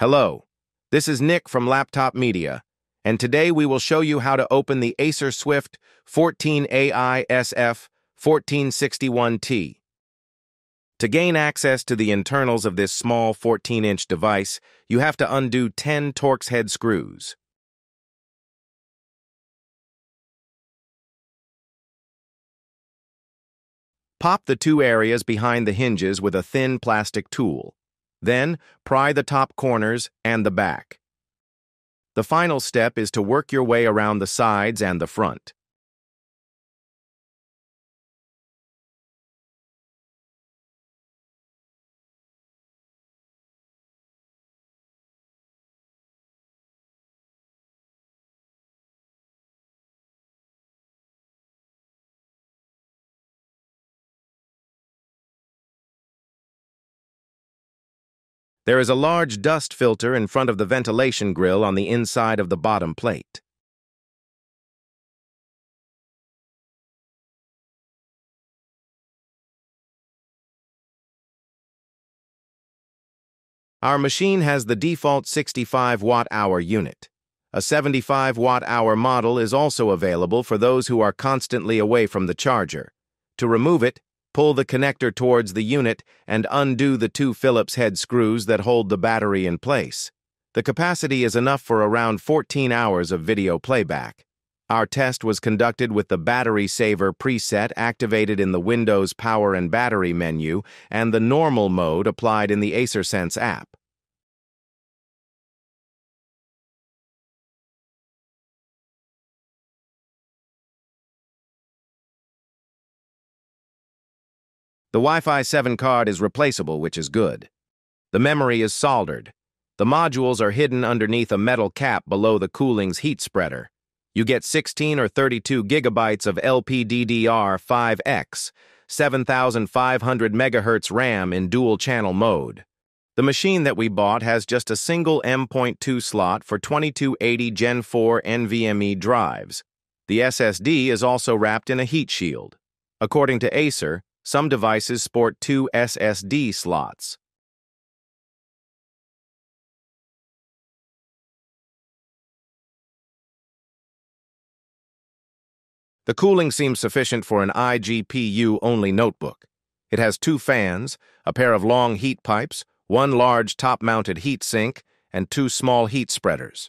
Hello, this is Nick from Laptop Media, and today we will show you how to open the Acer Swift 14 AI SF14-61T. To gain access to the internals of this small 14-inch device, you have to undo 10 Torx head screws. Pop the two areas behind the hinges with a thin plastic tool. Then, pry the top corners and the back. The final step is to work your way around the sides and the front. There is a large dust filter in front of the ventilation grill on the inside of the bottom plate. Our machine has the default 65 watt-hour unit. A 75 watt-hour model is also available for those who are constantly away from the charger. To remove it, pull the connector towards the unit and undo the two Phillips head screws that hold the battery in place. The capacity is enough for around 14 hours of video playback. Our test was conducted with the battery saver preset activated in the Windows Power and Battery menu and the normal mode applied in the AcerSense app. The Wi-Fi 7 card is replaceable, which is good. The memory is soldered. The modules are hidden underneath a metal cap below the cooling's heat spreader. You get 16 or 32 gigabytes of LPDDR5X, 7,500 megahertz RAM in dual-channel mode. The machine that we bought has just a single M.2 slot for 2280 Gen 4 NVMe drives. The SSD is also wrapped in a heat shield. According to Acer, some devices sport two SSD slots. The cooling seems sufficient for an iGPU-only notebook. It has two fans, a pair of long heat pipes, one large top-mounted heatsink, and two small heat spreaders.